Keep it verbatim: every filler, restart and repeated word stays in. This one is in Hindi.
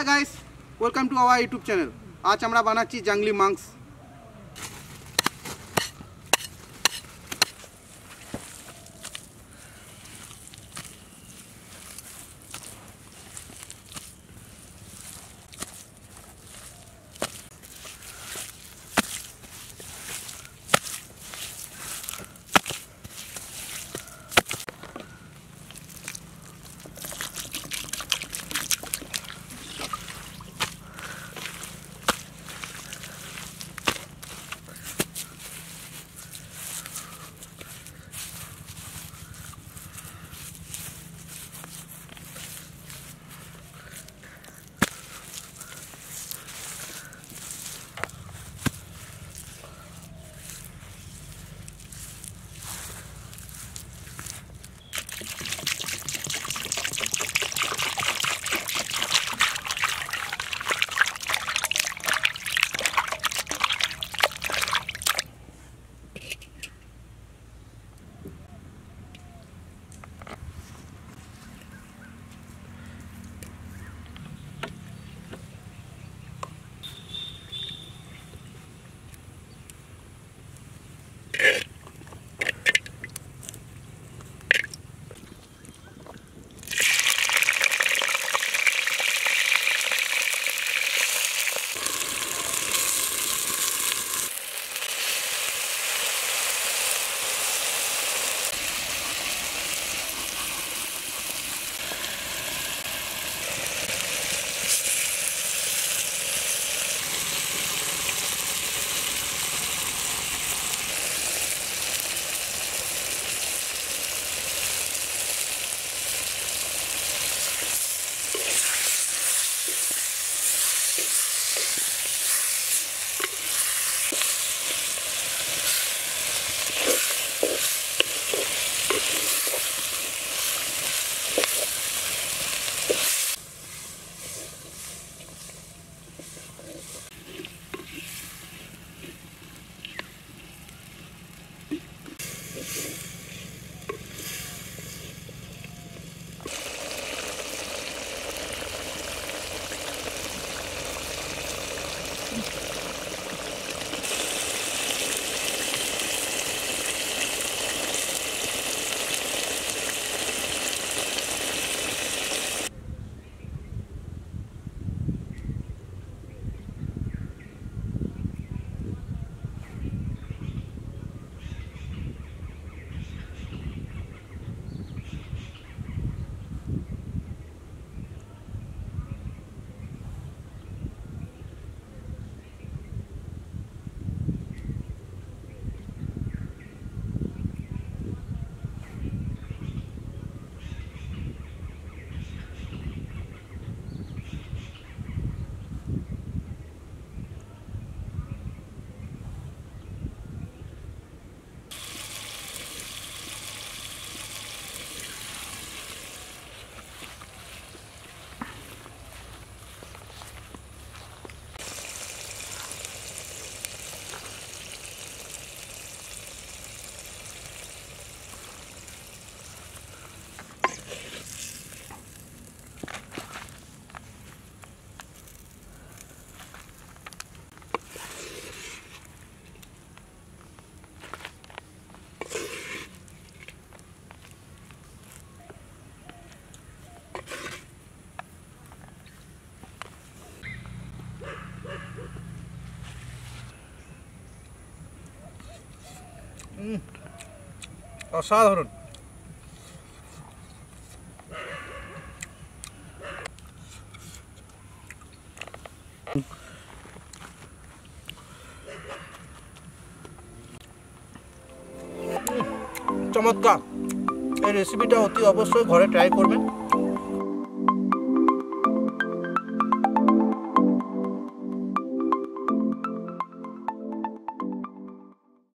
Hi guys, welcome to our YouTube channel. आज हमारा बनाची जंगली मांस। असाधारण चमत्कार रेसिपिटा अति अवश्य घरे ट्राई करबेन।